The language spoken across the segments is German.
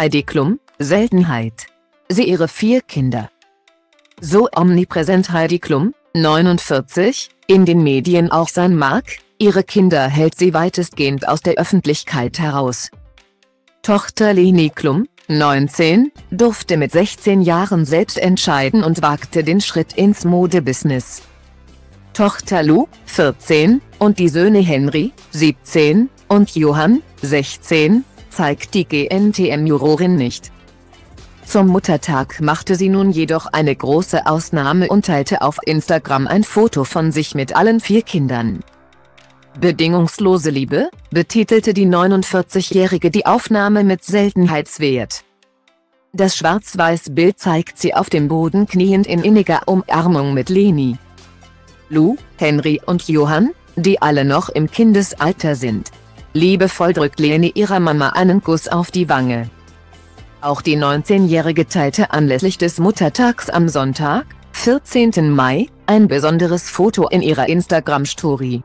Heidi Klum, Seltenheit. Sie ihre 4 Kinder. So omnipräsent Heidi Klum, 49, in den Medien auch sein mag, ihre Kinder hält sie weitestgehend aus der Öffentlichkeit heraus. Tochter Leni Klum, 19, durfte mit 16 Jahren selbst entscheiden und wagte den Schritt ins Modebusiness. Tochter Lou, 14, und die Söhne Henry, 17, und Johann, 16, zeigt die GNTM-Jurorin nicht. Zum Muttertag machte sie nun jedoch eine große Ausnahme und teilte auf Instagram ein Foto von sich mit allen 4 Kindern. Bedingungslose Liebe, betitelte die 49-Jährige die Aufnahme mit Seltenheitswert. Das Schwarz-Weiß-Bild zeigt sie auf dem Boden kniend in inniger Umarmung mit Leni, Lou, Henry und Johann, die alle noch im Kindesalter sind. Liebevoll drückt Leni ihrer Mama einen Kuss auf die Wange. Auch die 19-Jährige teilte anlässlich des Muttertags am Sonntag, 14. Mai, ein besonderes Foto in ihrer Instagram-Story.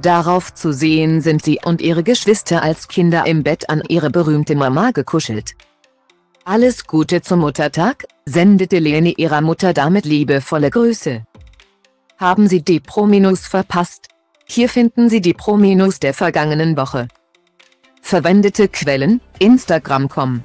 Darauf zu sehen sind sie und ihre Geschwister als Kinder im Bett an ihre berühmte Mama gekuschelt. Alles Gute zum Muttertag, sendete Leni ihrer Mutter damit liebevolle Grüße. Haben Sie die Pro-Minus verpasst? Hier finden Sie die Pro-Minus der vergangenen Woche. Verwendete Quellen: Instagram.com